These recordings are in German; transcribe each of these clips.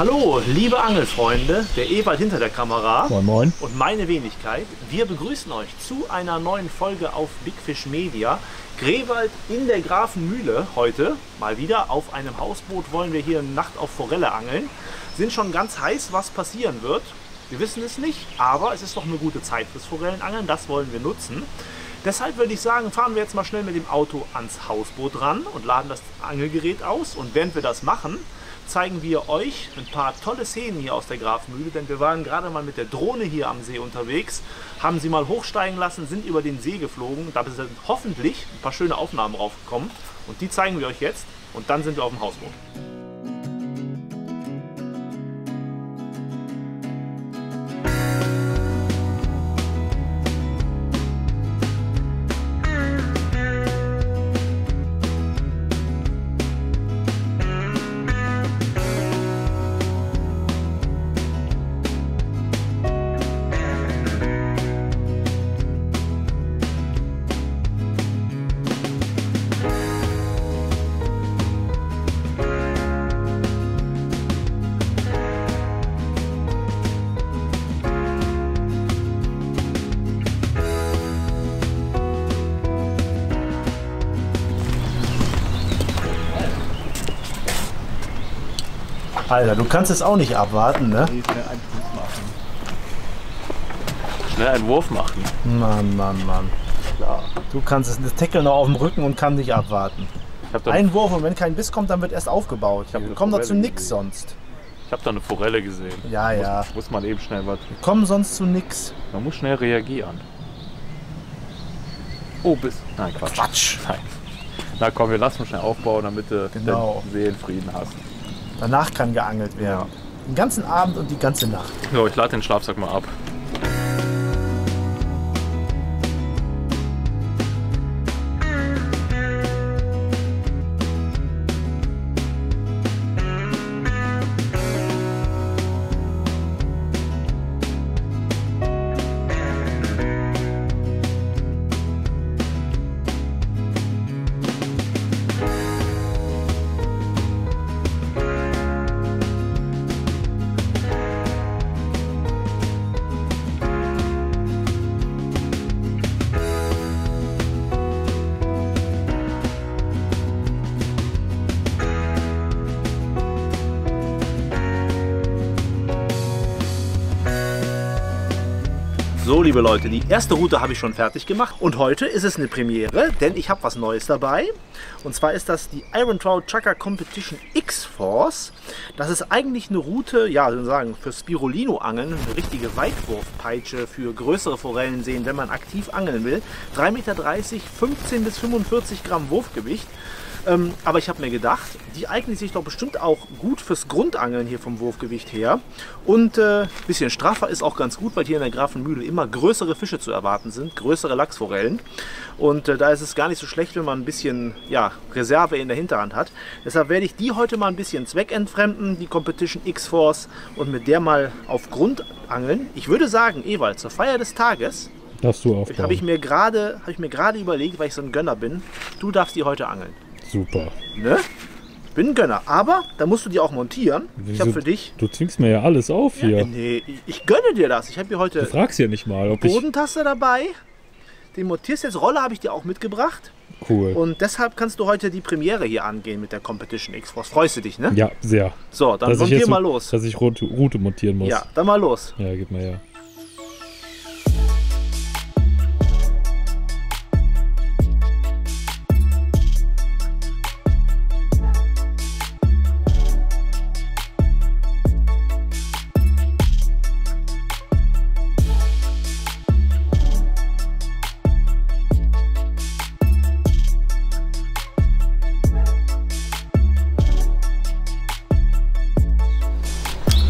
Hallo, liebe Angelfreunde, der Ewald hinter der Kamera. Moin, moin. Und meine Wenigkeit. Wir begrüßen euch zu einer neuen Folge auf BigFish Media. GREWALD in der Grafenmühle heute. Mal wieder auf einem Hausboot wollen wir hier Nacht auf Forelle angeln. Sind schon ganz heiß, was passieren wird. Wir wissen es nicht, aber es ist doch eine gute Zeit fürs Forellenangeln. Das wollen wir nutzen. Deshalb würde ich sagen, fahren wir jetzt mal schnell mit dem Auto ans Hausboot ran und laden das Angelgerät aus. Und während wir das machen, zeigen wir euch ein paar tolle Szenen hier aus der Grafenmühle, denn wir waren gerade mal mit der Drohne hier am See unterwegs, haben sie mal hochsteigen lassen, sind über den See geflogen, da sind hoffentlich ein paar schöne Aufnahmen raufgekommen und die zeigen wir euch jetzt und dann sind wir auf dem Hausboot. Alter, du kannst es auch nicht abwarten, ne? Nee, schnell einen Wurf machen. Schnell einen Wurf machen. Mann, Mann, Mann. Klar. Du kannst das Tackle noch auf dem Rücken und kann nicht abwarten. Ein Wurf und wenn kein Biss kommt, dann wird erst aufgebaut. Wir kommen dazu nix sonst. Ich habe da eine Forelle gesehen. Ja, ja. Muss man eben schnell was. Wir kommen sonst zu nix. Man muss schnell reagieren. Oh, Biss. Nein, Quatsch. Quatsch. Nein. Na komm, wir lassen uns schnell aufbauen, damit du den Seelenfrieden hast. Danach kann geangelt werden. Ja. Den ganzen Abend und die ganze Nacht. So, ich lade den Schlafsack mal ab. So, liebe Leute, die erste Route habe ich schon fertig gemacht und heute ist es eine Premiere, denn ich habe was Neues dabei. Und zwar ist das die Iron Trout Chakka Competition X-Force. Das ist eigentlich eine Route, ja, sozusagen für Spirulino-Angeln, eine richtige Weitwurfpeitsche für größere Forellen sehen, wenn man aktiv angeln will. 3,30 Meter, 15 bis 45 Gramm Wurfgewicht. Aber ich habe mir gedacht, die eignet sich doch bestimmt auch gut fürs Grundangeln hier vom Wurfgewicht her. Und ein bisschen straffer ist auch ganz gut, weil hier in der Grafenmühle immer größere Fische zu erwarten sind, größere Lachsforellen. Und da ist es gar nicht so schlecht, wenn man ein bisschen ja, Reserve in der Hinterhand hat. Deshalb werde ich die heute mal ein bisschen zweckentfremden, die Competition X-Force, und mit der mal auf Grund angeln. Ich würde sagen, Ewald, zur Feier des Tages habe ich mir gerade überlegt, weil ich so ein Gönner bin, du darfst die heute angeln. Super. Ne? Ich bin ein Gönner, aber da musst du dir auch montieren. Wieso? Ich habe für dich... Du zwingst mir ja alles auf hier. Ja, nee, ich gönne dir das. Ich habe hier heute... Du fragst ja nicht mal, ob Bodentaste dabei. Den montierst jetzt. Rolle habe ich dir auch mitgebracht. Cool. Und deshalb kannst du heute die Premiere hier angehen mit der Competition X-Force. Freust du dich, ne? Ja, sehr. So, dann montier mal los. Dass ich Route montieren muss. Ja, dann mal los. Ja, gib mal her.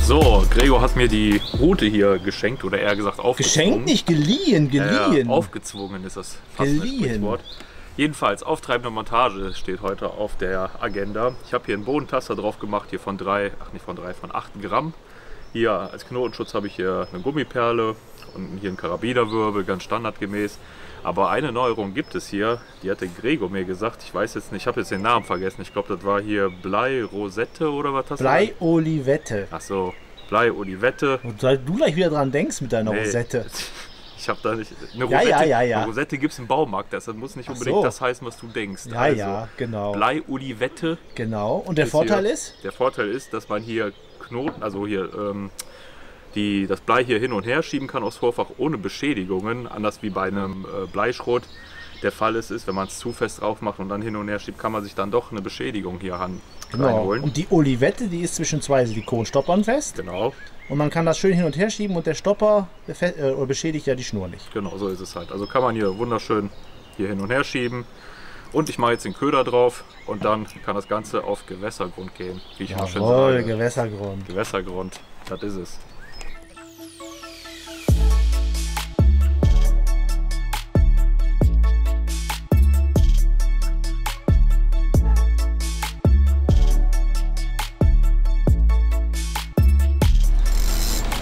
So, Gregor hat mir die Route hier geschenkt oder eher gesagt aufgezwungen. Geschenkt nicht, geliehen. Ja, aufgezwungen ist das fast geliehen. Wort. Jedenfalls, auftreibende Montage steht heute auf der Agenda. Ich habe hier einen Bodentaster drauf gemacht, hier von 8 Gramm. Hier als Knotenschutz habe ich hier eine Gummiperle und hier einen Karabinerwirbel, ganz standardgemäß. Aber eine Neuerung gibt es hier, die hatte Gregor mir gesagt, ich weiß jetzt nicht, ich habe jetzt den Namen vergessen, ich glaube das war hier Blei-Rosette oder was das ist? Blei-Olivette. Ach so, Blei-Olivette. Und weil du gleich wieder dran denkst mit deiner Rosette. Ich habe da nicht, eine Rosette, ja. Eine Rosette gibt es im Baumarkt, das muss nicht unbedingt das heißen, was du denkst. Ja, also, ja, genau. Blei-Olivette. Genau, und der Vorteil ist? Der Vorteil ist, dass man hier Knoten, also hier... das Blei hier hin und her schieben kann aufs Vorfach ohne Beschädigungen, anders wie bei einem Bleischrot der Fall ist, wenn man es zu fest drauf macht und dann hin und her schiebt, kann man sich dann doch eine Beschädigung hier reinholen. Und die Olivette, die ist zwischen zwei Silikonstoppern fest. Genau. Und man kann das schön hin und her schieben und der Stopper beschädigt ja die Schnur nicht. Genau, so ist es halt. Also kann man hier wunderschön hier hin und her schieben. Und ich mache jetzt den Köder drauf und dann kann das Ganze auf Gewässergrund gehen. Wie ich immer schön sage. Gewässergrund. Gewässergrund, das ist es.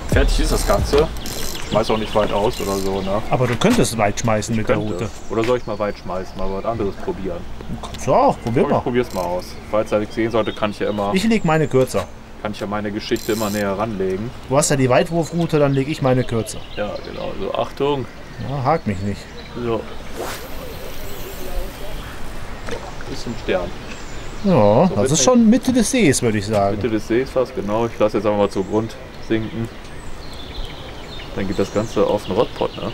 Fertig ist das Ganze. Ich schmeiß auch nicht weit aus oder so. Ne? Aber du könntest weit schmeißen mit der Rute. Oder soll ich mal weit schmeißen, mal was anderes probieren? Kannst du auch, probier mal. Ich probier's mal aus. Falls da nichts sehen sollte, kann ich ja immer... Ich leg meine kürzer. Kann ich ja meine Geschichte immer näher ranlegen. Du hast ja die Weitwurfrute, dann lege ich meine kürzer. Ja, genau. So, Achtung. Ja, hakt mich nicht. So. Bis zum Stern. Ja, so, das ist schon Mitte des Sees, würde ich sagen. Mitte des Sees fast, genau. Ich lasse jetzt einfach mal zu Grund sinken. Dann geht das Ganze auf den Rotpott, ne?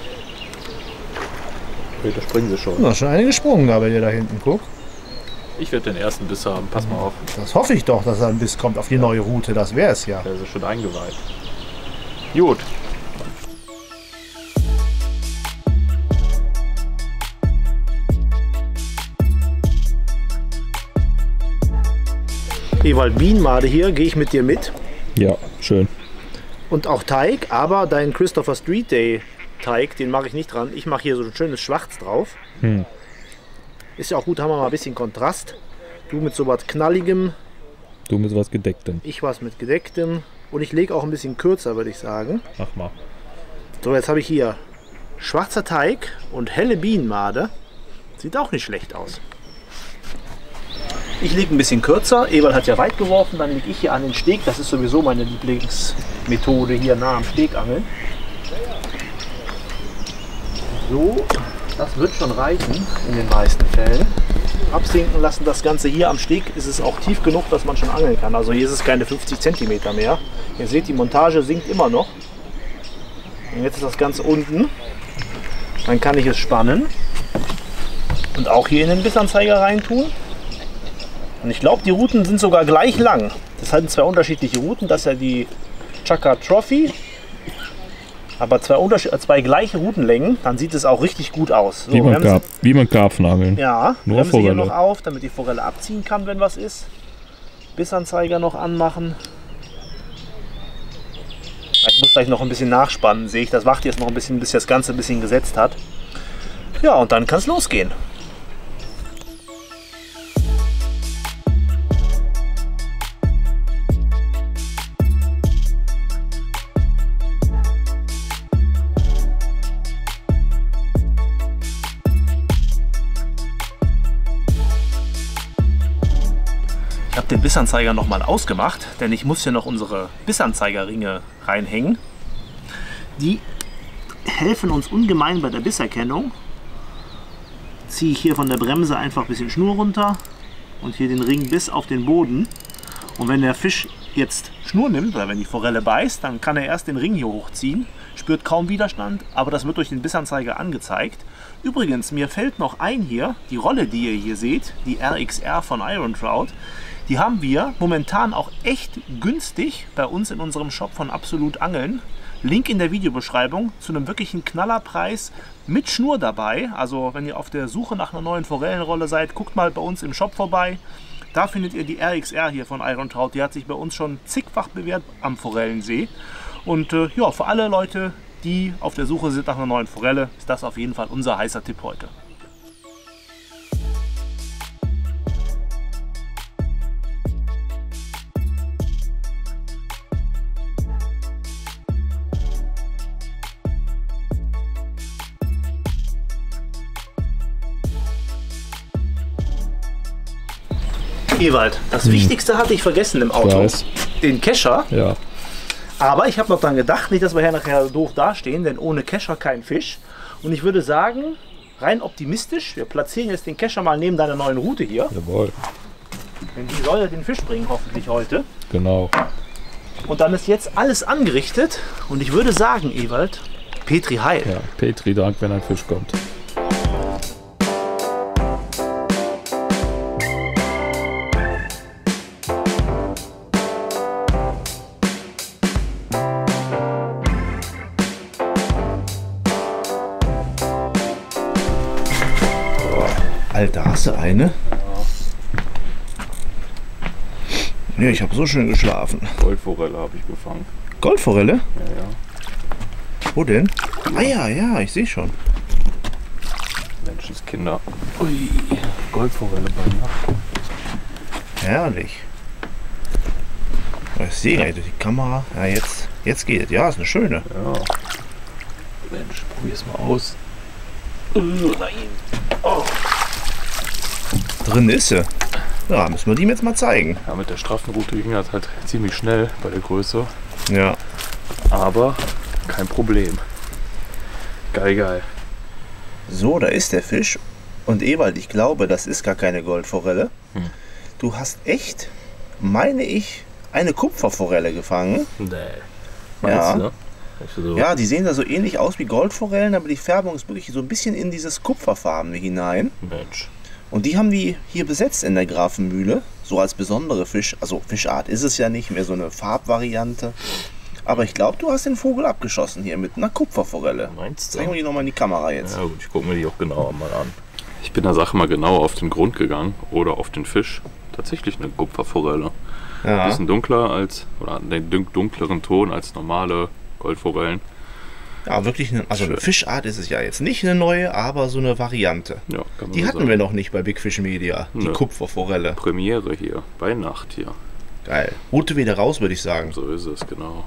Da springen sie schon. Ja, schon eine gesprungen da bei dir da hinten, guck. Ich werde den ersten Biss haben, pass mal auf. Das hoffe ich doch, dass da ein Biss kommt auf die neue Route, das wäre es ja. Der ist schon eingeweiht. Gut. Ewald, Bienenmade hier, gehe ich mit dir mit? Ja, schön. Und auch Teig, aber dein Christopher Street Day Teig, den mache ich nicht dran. Ich mache hier so ein schönes Schwarz drauf. Hm. Ist ja auch gut, haben wir mal ein bisschen Kontrast. Du mit so was Knalligem. Du mit was Gedecktem. Ich was mit Gedecktem. Und ich lege auch ein bisschen kürzer, würde ich sagen. Mach mal. So, jetzt habe ich hier schwarzer Teig und helle Bienenmade. Sieht auch nicht schlecht aus. Ich liege ein bisschen kürzer, Ewald hat ja weit geworfen, dann liege ich hier an den Steg. Das ist sowieso meine Lieblingsmethode, hier nah am Steg angeln. So, das wird schon reichen in den meisten Fällen. Absinken lassen das Ganze hier am Steg, ist es auch tief genug, dass man schon angeln kann. Also hier ist es keine 50 cm mehr. Ihr seht, die Montage sinkt immer noch. Und jetzt ist das Ganze unten, dann kann ich es spannen und auch hier in den Bissanzeiger reintun. Und ich glaube, die Routen sind sogar gleich lang. Das sind zwei unterschiedliche Routen. Das ist ja die Chakka Trophy. Aber zwei gleiche Routenlängen, dann sieht es auch richtig gut aus. So, wie man Karpfen angeln. Ja, bremse sie hier noch auf, damit die Forelle abziehen kann, wenn was ist. Bissanzeiger noch anmachen. Ich muss gleich noch ein bisschen nachspannen, sehe ich. Das macht jetzt noch ein bisschen, bis das Ganze ein bisschen gesetzt hat. Ja, und dann kann es losgehen. Ich habe den Bissanzeiger nochmal ausgemacht, denn ich muss hier noch unsere Bissanzeigerringe reinhängen. Die helfen uns ungemein bei der Bisserkennung. Ziehe ich hier von der Bremse einfach ein bisschen Schnur runter und hier den Ring bis auf den Boden. Und wenn der Fisch jetzt Schnur nimmt oder wenn die Forelle beißt, dann kann er erst den Ring hier hochziehen. Spürt kaum Widerstand, aber das wird durch den Bissanzeiger angezeigt. Übrigens, mir fällt noch ein hier, die Rolle, die ihr hier seht, die RXR von Iron Trout, die haben wir momentan auch echt günstig bei uns in unserem Shop von Absolut Angeln. Link in der Videobeschreibung zu einem wirklichen Knallerpreis mit Schnur dabei. Also wenn ihr auf der Suche nach einer neuen Forellenrolle seid, guckt mal bei uns im Shop vorbei. Da findet ihr die RXR hier von Iron Trout. Die hat sich bei uns schon zigfach bewährt am Forellensee. Und ja, für alle Leute, die auf der Suche sind nach einer neuen Forelle, ist das auf jeden Fall unser heißer Tipp heute. Ewald, das Wichtigste hatte ich vergessen im Auto. Den Kescher. Ja. Aber ich habe noch dran gedacht, nicht, dass wir hier nachher doof dastehen, denn ohne Kescher kein Fisch. Und ich würde sagen, rein optimistisch, wir platzieren jetzt den Kescher mal neben deiner neuen Route hier. Jawohl. Denn die soll ja den Fisch bringen, hoffentlich heute. Genau. Und dann ist jetzt alles angerichtet. Und ich würde sagen, Ewald, Petri heil. Ja, Petri dank, wenn ein Fisch kommt. Da hast du eine. Ja, ich habe so schön geschlafen. Goldforelle habe ich gefangen. Goldforelle? Ja, ja. Wo denn? Ah ja, ja, ich sehe schon. Menschenskinder. Ui, Goldforelle bei Nacht. Herrlich. Ich sehe ja durch die Kamera. Ja, jetzt geht es. Ja, ist eine schöne. Ja. Mensch, probier's mal aus. Nein. Oh. Drin ist sie. Ja, müssen wir die jetzt mal zeigen. Ja, mit der straffen Route ging das halt ziemlich schnell bei der Größe. Ja. Aber kein Problem. Geil, geil. So, da ist der Fisch. Und Ewald, ich glaube, das ist gar keine Goldforelle. Hm. Du hast echt, meine ich, eine Kupferforelle gefangen. Nee. Meinst du, ne? So. Ja, die sehen da so ähnlich aus wie Goldforellen, aber die Färbung ist wirklich so ein bisschen in dieses Kupferfarbene hinein. Mensch. Und die haben wir hier besetzt in der Grafenmühle, so als besondere Fisch, also Fischart ist es ja nicht, mehr so eine Farbvariante. Aber ich glaube, du hast den Vogel abgeschossen hier mit einer Kupferforelle. Meinst du? Zeigen wir die nochmal in die Kamera jetzt. Ja gut, ich gucke mir die auch genauer mal an. Ich bin der Sache mal genauer auf den Grund gegangen oder auf den Fisch. Tatsächlich eine Kupferforelle. Ja. Ein bisschen dunkler als, oder einen dunkleren Ton als normale Goldforellen. Ja, wirklich, eine Fischart ist es ja jetzt nicht eine neue, aber so eine Variante. Ja, kann man die so hatten sagen. Wir noch nicht bei BigFish Media, die Kupferforelle. Premiere hier, bei Nacht hier. Geil. Route wieder raus, würde ich sagen. So ist es, genau.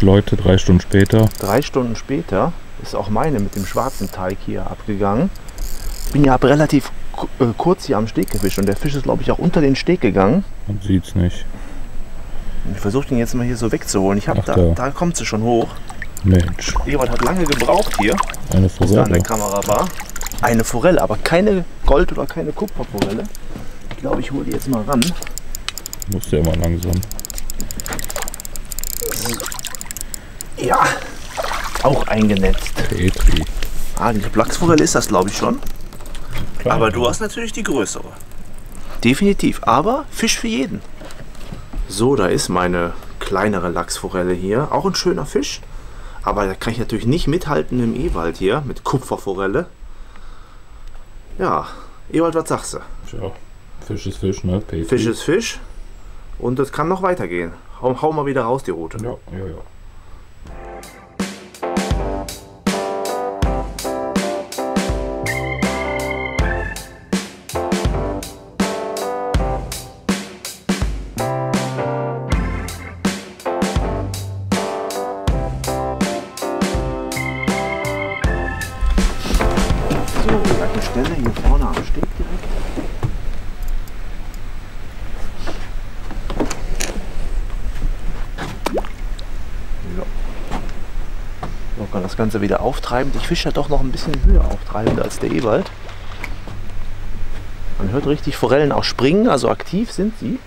Leute, 3 Stunden später. 3 Stunden später ist auch meine mit dem schwarzen Teig hier abgegangen. Ich bin ja relativ kurz hier am Steg gefischt und der Fisch ist, glaube ich, auch unter den Steg gegangen. Man sieht es nicht. Ich versuche den jetzt mal hier so wegzuholen. Ich habe da kommt sie schon hoch. Mensch. Ewald hat lange gebraucht hier. Eine Forelle. Bis da an der Kamera war. Eine Forelle, aber keine Gold- oder keine Kupferforelle. Ich glaube, ich hole die jetzt mal ran. Muss ja immer langsam. Ja, auch eingenetzt. Petri. Ah, die Flachsforelle ist das, glaube ich, schon. Kleine. Aber du hast natürlich die größere. Definitiv, aber Fisch für jeden. So, da ist meine kleinere Lachsforelle hier. Auch ein schöner Fisch. Aber da kann ich natürlich nicht mithalten im Ewald hier mit Kupferforelle. Ja, Ewald, was sagst du? Ja, Fisch ist Fisch, ne? Petri. Fisch ist Fisch. Und das kann noch weitergehen. Hau mal wieder raus die Route. Ja, ja, ja. Stelle hier vorne am Steg direkt. So kann das Ganze wieder auftreibend. Ich fische ja doch noch ein bisschen höher auftreibend als der Ewald. Man hört richtig Forellen auch springen, also aktiv sind sie.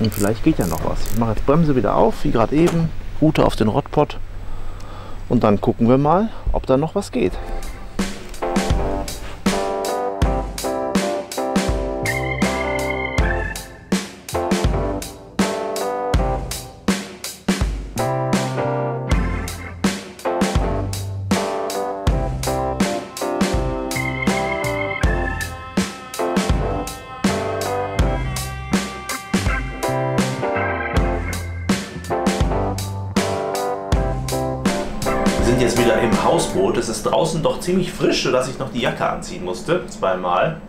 Und vielleicht geht ja noch was. Ich mache jetzt Bremse wieder auf, wie gerade eben. Route auf den Rotpott. Und dann gucken wir mal, ob da noch was geht. Jetzt wieder im Hausboot. Es ist draußen doch ziemlich frisch, sodass ich noch die Jacke anziehen musste, zweimal.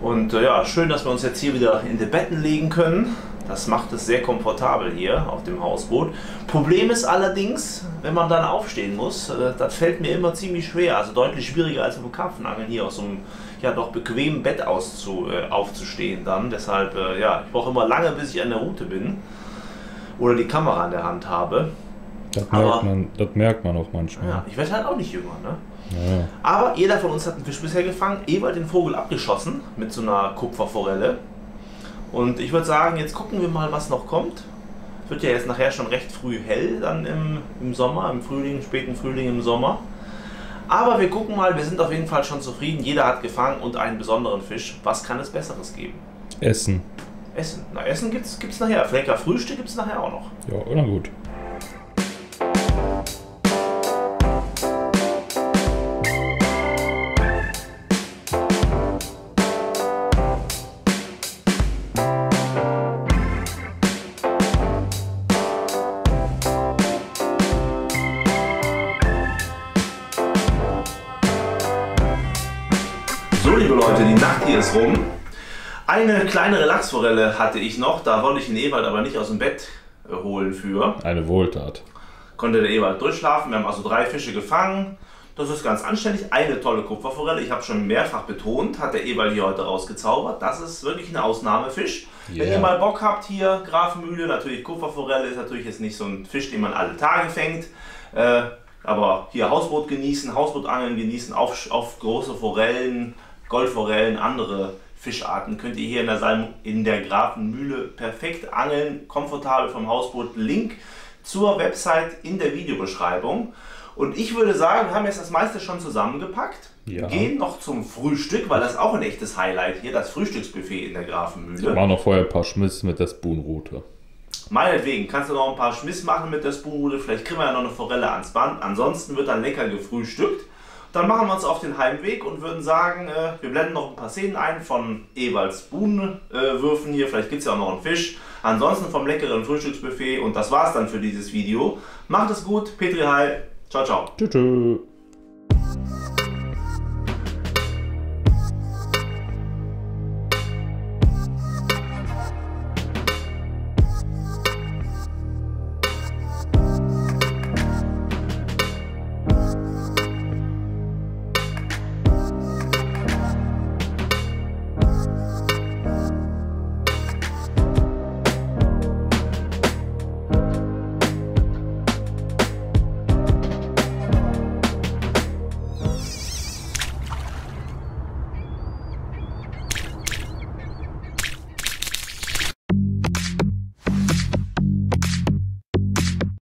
Und ja, schön, dass wir uns jetzt hier wieder in die Betten legen können. Das macht es sehr komfortabel hier auf dem Hausboot. Problem ist allerdings, wenn man dann aufstehen muss, das fällt mir immer ziemlich schwer, also deutlich schwieriger als beim Karpfenangeln hier aus so einem ja doch bequemen Bett aufzustehen dann. Deshalb, ja, ich brauche immer lange, bis ich an der Route bin oder die Kamera in der Hand habe. Das merkt man auch manchmal. Ja, ich werde halt auch nicht jünger, ne? Ja. Aber jeder von uns hat einen Fisch bisher gefangen, Ebert den Vogel abgeschossen mit so einer Kupferforelle. Und ich würde sagen, jetzt gucken wir mal, was noch kommt. Es wird ja jetzt nachher schon recht früh hell, dann im Sommer, im Frühling, späten Frühling, im Sommer. Aber wir gucken mal, wir sind auf jeden Fall schon zufrieden. Jeder hat gefangen und einen besonderen Fisch. Was kann es Besseres geben? Essen. Essen. Na, Essen gibt's nachher. Flecker Frühstück gibt's nachher auch noch. Ja, na gut. Rum. Eine kleinere Lachsforelle hatte ich noch, da wollte ich den Ewald aber nicht aus dem Bett holen für. Eine Wohltat. Konnte der Ewald durchschlafen, wir haben also 3 Fische gefangen. Das ist ganz anständig, eine tolle Kupferforelle, ich habe schon mehrfach betont, hat der Ewald hier heute rausgezaubert. Das ist wirklich ein Ausnahmefisch. Yeah. Wenn ihr mal Bock habt hier, Grafenmühle, natürlich Kupferforelle ist natürlich jetzt nicht so ein Fisch, den man alle Tage fängt. Aber hier Hausboot genießen, Hausbootangeln genießen, auf große Forellen. Goldforellen, andere Fischarten könnt ihr hier in der Grafenmühle perfekt angeln, komfortabel vom Hausboot. Link zur Website in der Videobeschreibung. Und ich würde sagen, wir haben jetzt das meiste schon zusammengepackt. Ja. Gehen noch zum Frühstück, weil das ist auch ein echtes Highlight hier, das Frühstücksbuffet in der Grafenmühle. Ich mache noch vorher ein paar Schmiss mit der Spoonrute. Meinetwegen, kannst du noch ein paar Schmiss machen mit der Spoonrute, vielleicht kriegen wir ja noch eine Forelle ans Band. Ansonsten wird dann lecker gefrühstückt. Dann machen wir uns auf den Heimweg und würden sagen, wir blenden noch ein paar Szenen ein von Ewalds Buhnenwürfen hier. Vielleicht gibt es ja auch noch einen Fisch. Ansonsten vom leckeren Frühstücksbuffet. Und das war's dann für dieses Video. Macht es gut. Petri, hi. Ciao, ciao. Tschüss.